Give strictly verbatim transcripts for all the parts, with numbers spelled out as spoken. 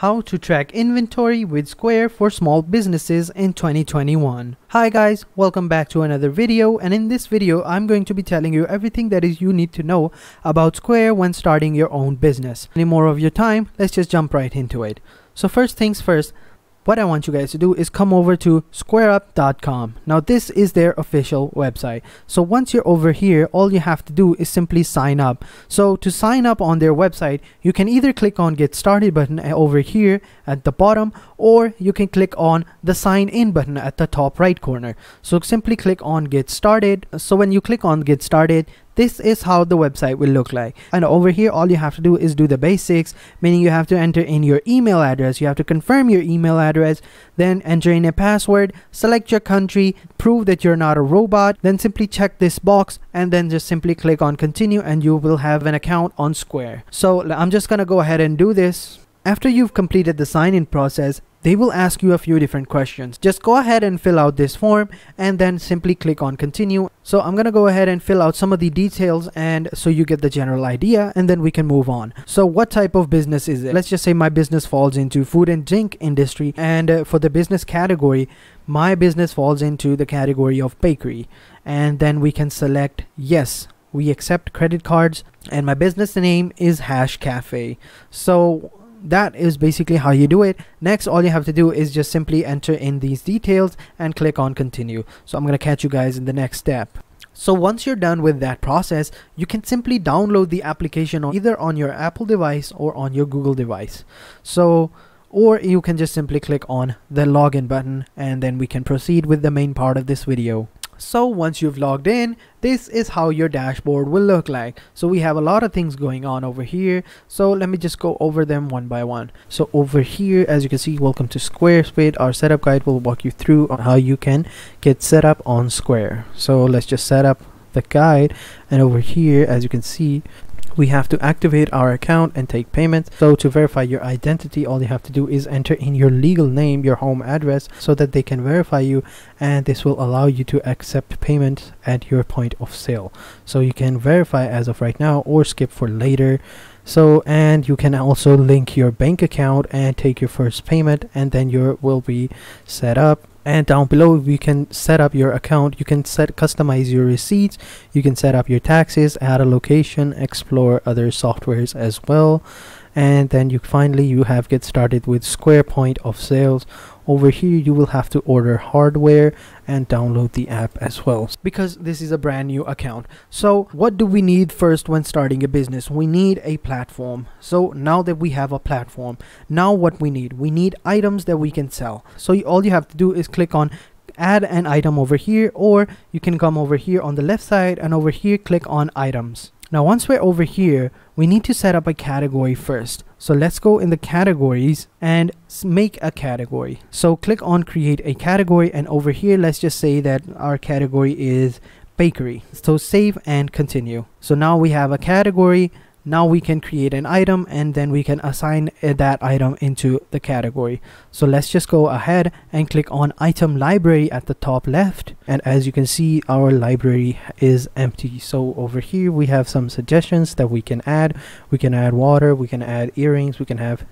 How to track inventory with Square for small businesses in twenty twenty-one. Hi guys, welcome back to another video, and in this video I'm going to be telling you everything that is you need to know about Square when starting your own business. Any more of your time, let's just jump right into it. So first things first, what I want you guys to do is come over to square up dot com. Now this is their official website. So once you're over here, all you have to do is simply sign up. So to sign up on their website, you can either click on Get Started button over here at the bottom, or you can click on the Sign In button at the top right corner. So simply click on Get Started. So when you click on Get Started, this is how the website will look like. And over here, all you have to do is do the basics, meaning you have to enter in your email address, you have to confirm your email address, then enter in a password, select your country, prove that you're not a robot, then simply check this box, and then just simply click on continue, and you will have an account on Square. So I'm just gonna go ahead and do this. After you've completed the sign-in process, they will ask you a few different questions. Just go ahead and fill out this form and then simply click on continue. So I'm gonna go ahead and fill out some of the details, and so you get the general idea, and then we can move on. So what type of business is it? Let's just say my business falls into food and drink industry, and uh, for the business category, my business falls into the category of bakery. And then we can select yes. We accept credit cards, and my business name is Hash Cafe. So that is basically how you do it. Next, all you have to do is just simply enter in these details and click on continue. So I'm going to catch you guys in the next step. So once you're done with that process, you can simply download the application either on your Apple device or on your Google device. So, or you can just simply click on the login button, and then we can proceed with the main part of this video. So once you've logged in, this is how your dashboard will look like. So we have a lot of things going on over here. So let me just go over them one by one. So over here, as you can see, welcome to Square. Our setup guide will walk you through on how you can get set up on Square. So let's just set up the guide, and over here, as you can see, we have to activate our account and take payments. So to verify your identity, all you have to do is enter in your legal name, your home address, so that they can verify you, and this will allow you to accept payments at your point of sale. So you can verify as of right now or skip for later. So, and you can also link your bank account and take your first payment, and then your will be set up. And down below, we can set up your account. You can set customize your receipts. You can set up your taxes, add a location, explore other softwares as well. And then you finally you have get started with Square point of sales. Over here, you will have to order hardware and download the app as well, because this is a brand new account. So what do we need first when starting a business? We need a platform. So now that we have a platform, now what we need? We need items that we can sell. So you, all you have to do is click on add an item over here, or you can come over here on the left side and over here click on items. Now once we're over here, we need to set up a category first. So let's go in the categories and make a category. So click on create a category, and over here let's just say that our category is bakery. So save and continue. So now we have a category. Now we can create an item, and then we can assign uh, that item into the category. So let's just go ahead and click on item library at the top left, and as you can see, our library is empty. So over here we have some suggestions that we can add. We can add water, we can add earrings, we can have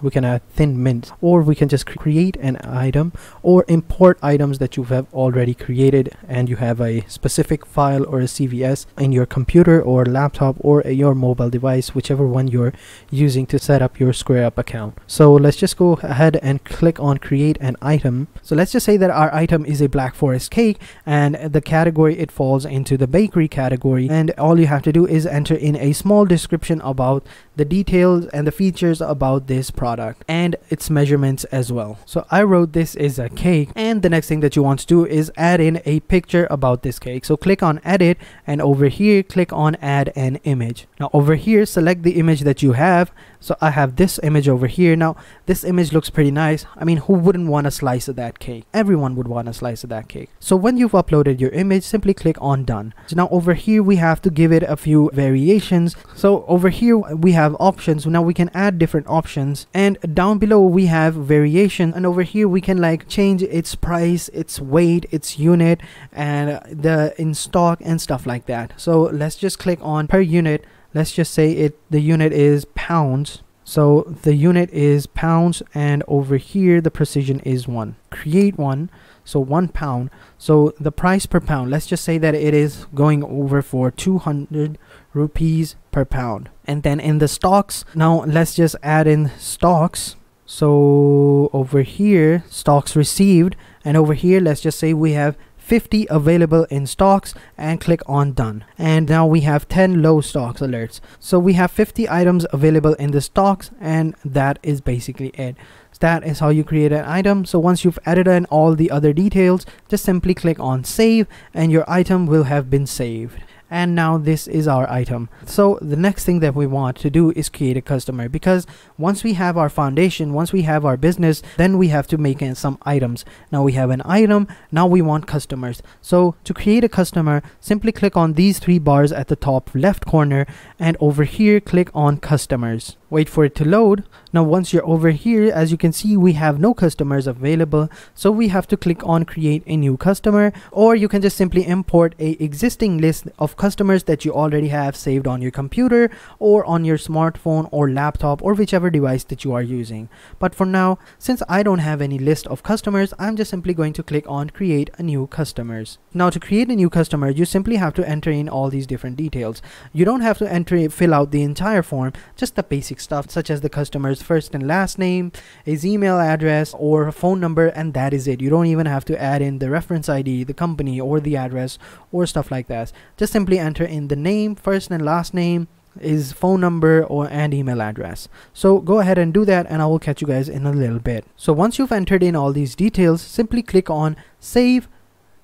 we can add thin mints, or we can just create an item or import items that you have already created and you have a specific file or a C S V in your computer or laptop or a, your mobile device, whichever one you're using to set up your SquareUp account. So let's just go ahead and click on create an item. So let's just say that our item is a Black Forest cake, and the category it falls into the bakery category, and all you have to do is enter in a small description about the details and the features about this This product and its measurements as well. So I wrote this is a cake, and the next thing that you want to do is add in a picture about this cake. So click on edit, and over here click on add an image. Now over here select the image that you have. So I have this image over here. Now this image looks pretty nice. I mean, who wouldn't want a slice of that cake? Everyone would want a slice of that cake. So when you've uploaded your image, simply click on done. So now over here we have to give it a few variations. So over here we have options. Now we can add different options, and down below we have variation, and over here we can like change its price, its weight, its unit, and the in stock and stuff like that. So let's just click on per unit. Let's just say it the unit is pounds. So the unit is pounds, and over here the precision is one. Create one, so one pound. So the price per pound, let's just say that it is going over for two hundred rupees per pound. And then in the stocks, now let's just add in stocks. So over here, stocks received, and over here let's just say we have fifty available in stocks, and click on done. And now we have ten low stocks alerts. So we have fifty items available in the stocks, and that is basically it. That is how you create an item. So once you've added in all the other details, just simply click on save, and your item will have been saved. And now this is our item. So the next thing that we want to do is create a customer, because once we have our foundation, once we have our business, then we have to make in some items. Now we have an item, now we want customers. So to create a customer, simply click on these three bars at the top left corner, and over here click on customers. Wait for it to load. Now once you're over here, as you can see, we have no customers available, so we have to click on create a new customer, or you can just simply import a existing list of customers that you already have saved on your computer or on your smartphone or laptop or whichever device that you are using. But for now, since I don't have any list of customers, I'm just simply going to click on create a new customers. Now to create a new customer, you simply have to enter in all these different details. You don't have to enter fill out the entire form, just the basic stuff such as the customer's first and last name, his email address or phone number, and that is it. You don't even have to add in the reference I D, the company or the address or stuff like that. Just simply enter in the name, first and last name, his phone number or and email address. So go ahead and do that, and I will catch you guys in a little bit. So once you've entered in all these details, simply click on save,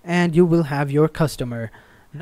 and you will have your customer.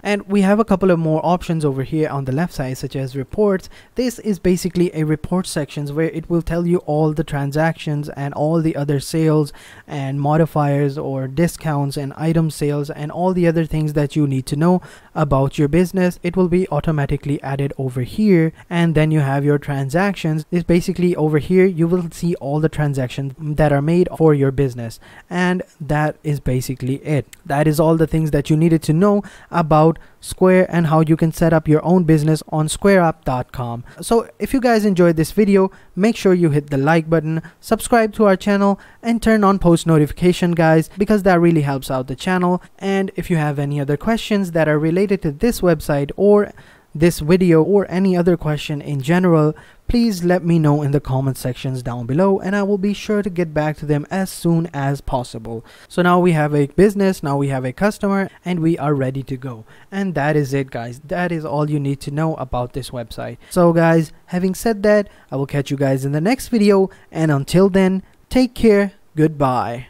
And we have a couple of more options over here on the left side, such as reports. This is basically a report section where it will tell you all the transactions and all the other sales and modifiers or discounts and item sales and all the other things that you need to know about your business. It will be automatically added over here. And then you have your transactions. It's basically over here you will see all the transactions that are made for your business, and that is basically it. That is all the things that you needed to know about Square and how you can set up your own business on square up dot com. So if you guys enjoyed this video, make sure you hit the like button, subscribe to our channel, and turn on post notification, guys, because that really helps out the channel. And if you have any other questions that are related to this website or this video or any other question in general, please let me know in the comment sections down below, and I will be sure to get back to them as soon as possible. So now we have a business, now we have a customer, and we are ready to go. And that is it, guys. That is all you need to know about this website. So guys, having said that, I will catch you guys in the next video, and until then, take care. Goodbye.